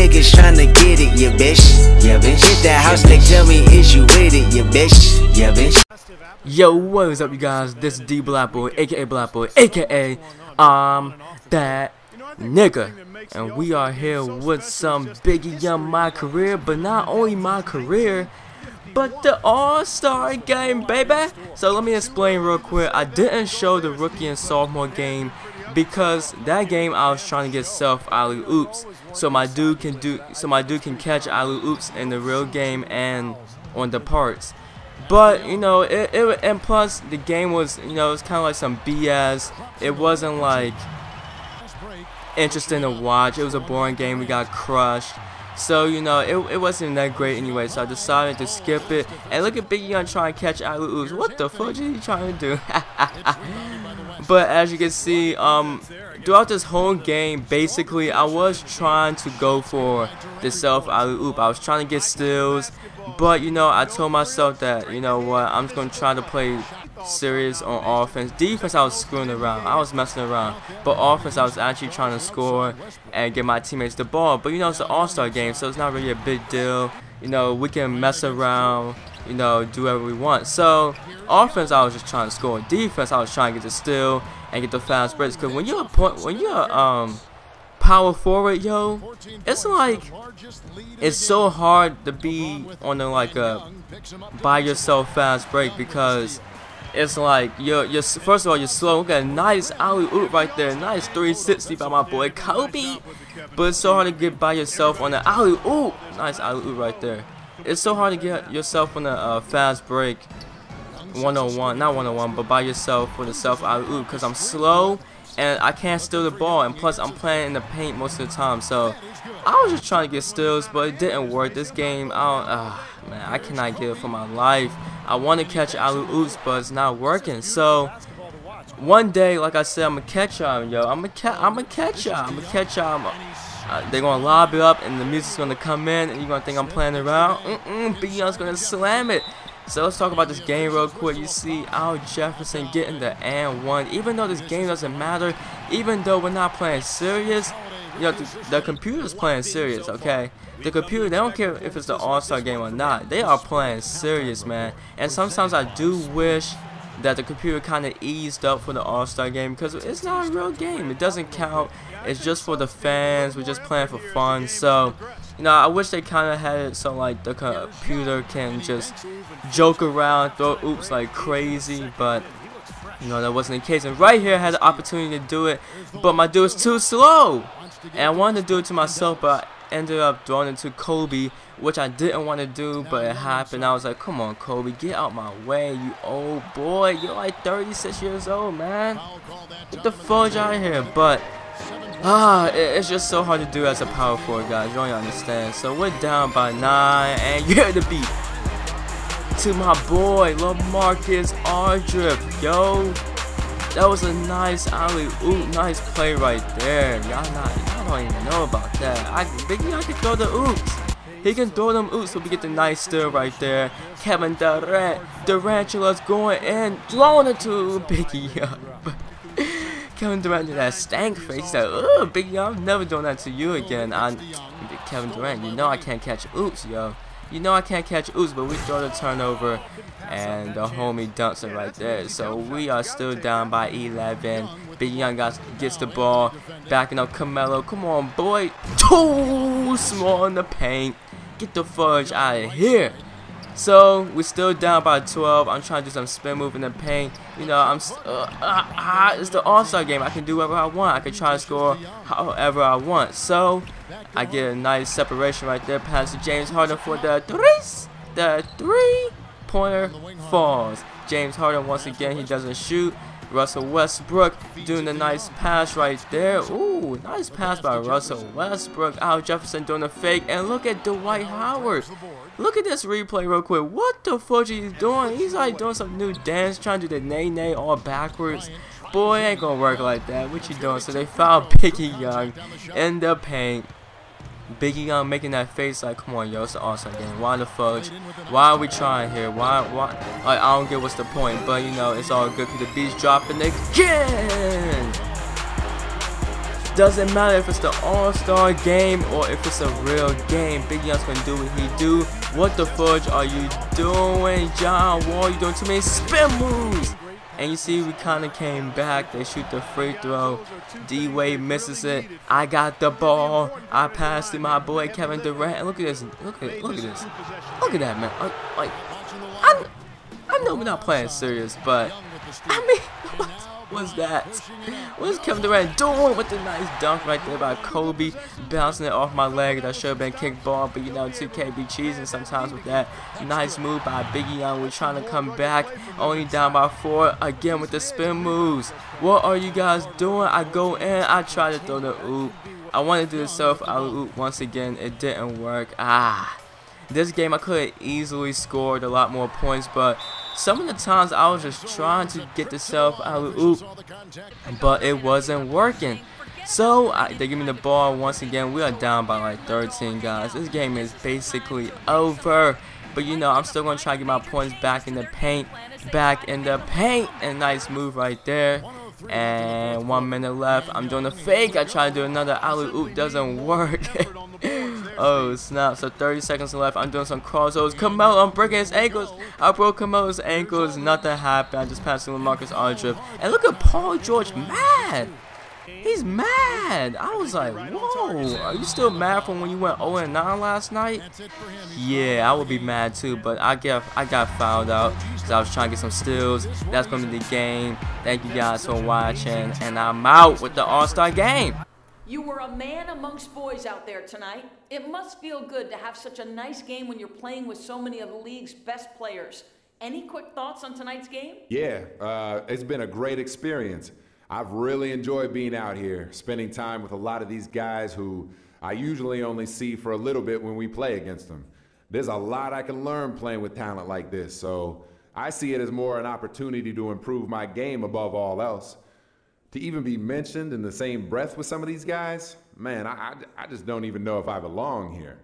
niggas tryna get it, yeah bitch. Yeah bitch. Hit that house, yeah, nigga, tell me is you with it, yeah bitch. Yeah bitch. Yo, what is up, you guys? This is D Black Boy, aka Black Boy, aka that nigga, and we are here with some Biggie Young, my career, but not only my career, but the All-Star game, baby. So let me explain real quick. I didn't show the rookie and sophomore game because that game I was trying to get self alley oops, so my dude can catch alley oops in the real game and on the parts. But you know, and plus the game was, you know, it's kind of like some BS. It wasn't like interesting to watch. It was a boring game. We got crushed. So, you know, it wasn't that great anyway, so I decided to skip it. And look at Biggie Young trying to catch alley-oops. What the fuck is he trying to do? But as you can see, throughout this whole game, basically, I was trying to go for the self alley-oop. I was trying to get steals, but, you know, I told myself that, you know what, I'm just going to try to play serious on offense. Defense, I was screwing around. I was messing around. But offense, I was actually trying to score and get my teammates the ball. But, you know, it's an All-Star game, so it's not really a big deal. You know, we can mess around, you know, do whatever we want. So, offense, I was just trying to score. Defense, I was trying to get the steal and get the fast breaks. Because when you're a power forward, yo, it's like, it's so hard to be on a by yourself fast break, because it's like, you're first of all, you're slow. Look at a nice alley-oop right there. Nice 360 by my boy Kobe. But it's so hard to get by yourself on the alley-oop. Nice alley-oop right there. It's so hard to get yourself on a fast break, not by yourself for the self alley-oop, because I'm slow and I can't steal the ball. And plus, I'm playing in the paint most of the time. So, I was just trying to get steals, but it didn't work. This game, man, I cannot get it for my life. I want to catch alley-oops, but it's not working. So, one day, like I said, I'm going to catch y'all, yo. I'm going to catch y'all. They're going to lob it up, and the music's going to come in, and you're going to think I'm playing around. Beyond's going to slam it. So, let's talk about this game real quick. You see Al Jefferson getting the and one. Even though this game doesn't matter, even though we're not playing serious, you know, the computer's playing serious, okay? The computer, they don't care if it's the All-Star game or not. They are playing serious, man. And sometimes I do wish that the computer kind of eased up for the All-Star game, because it's not a real game. It doesn't count. It's just for the fans. We're just playing for fun. So, you know, I wish they kind of had it so, like, the computer can just joke around, throw oops like crazy, but, you know, that wasn't the case. And right here I had the opportunity to do it, but my dude was too slow. And I wanted to do it to myself, but I ended up throwing it to Kobe, which I didn't want to do, but it happened. I was like, come on, Kobe, get out my way, you old boy. You're like 36 years old, man. Get the fudge out of here. But, it's just so hard to do as a power forward, guys. You don't understand. So we're down by 9, and you hear the beat to my boy, Lamarcus Aldrip, yo. That was a nice alley-oop, nice play right there. Y'all don't even know about that. Biggie Young can throw the oops. He can throw them oops, so we get the nice steal right there. Kevin Durant, Durantula's going in, throwing it to Biggie Young. Kevin Durant did that stank face. That, ugh, Biggie Young, I'm never doing that to you again. Kevin Durant, you know I can't catch oops, yo. You know I can't catch oops, but we throw the turnover, and the homie dumps it right there. So we are still down by 11. Biggie Young gets the ball, backing up Camelo. Come on, boy. Too small in the paint. Get the fudge out of here. So we're still down by 12. I'm trying to do some spin move in the paint. You know, it's the All-Star game. I can do whatever I want. I can try to score however I want. So I get a nice separation right there. Pass to James Harden for the threes. The three-pointer falls. James Harden, once again, he doesn't shoot. Russell Westbrook doing a nice pass right there. Ooh, nice pass by Russell Westbrook. Al Jefferson doing a fake. And look at Dwight Howard. Look at this replay real quick. What the fudge he's doing? He's like doing some new dance, trying to do the nay-nay all backwards. Boy, it ain't gonna work like that. What you doing? So they foul Biggie Young in the paint. Biggie Young making that face like, come on, yo, it's an All-Star game. Why the fudge? Why are we trying here? Why? Like, I don't get what's the point, but, you know, it's all good because the beat's dropping again. Doesn't matter if it's the all-star game or if it's a real game. Biggie Young's gonna do what he do. What the fudge are you doing, John Wall? You're doing too many spin moves. And you see, we kind of came back. They shoot the free throw. D-Wade misses it. I got the ball. I passed to my boy Kevin Durant. And look at this. Look at this. Look at that, man. Like, I know we're not playing serious, but I mean, what was that? What is Kevin Durant doing with the nice dunk right there by Kobe, bouncing it off my leg? That should have been kick ball, but you know, 2K be cheesing sometimes with that. Nice move by Biggie Young. We're trying to come back, only down by 4 again with the spin moves. What are you guys doing? I go in, I try to throw the oop. I wanted to do the self oop once again. It didn't work. This game I could have easily scored a lot more points, but some of the times I was just trying to get the self alley-oop, but it wasn't working. So they give me the ball once again. We are down by like 13, guys. This game is basically over. But you know, I'm still gonna try to get my points back in the paint. And nice move right there. And 1 minute left. I'm doing a fake. I try to do another alley-oop. Doesn't work. Oh snap, so 30 seconds left. I'm doing some crossovers. Camelo, I'm breaking his ankles. I broke Camelo's ankles. Nothing happened. I just passed to Lamarcus Aldridip. And look at Paul George, mad. He's mad. I was like, whoa, are you still mad from when you went 0-9 last night? Yeah, I would be mad too, but I got fouled out because I was trying to get some steals. That's going to be the game. Thank you guys for watching, and I'm out with the All-Star game. You were a man amongst boys out there tonight. It must feel good to have such a nice game when you're playing with so many of the league's best players. Any quick thoughts on tonight's game? Yeah, it's been a great experience. I've really enjoyed being out here, spending time with a lot of these guys who I usually only see for a little bit when we play against them. There's a lot I can learn playing with talent like this, so I see it as more an opportunity to improve my game above all else. To even be mentioned in the same breath with some of these guys, man, I just don't even know if I belong here.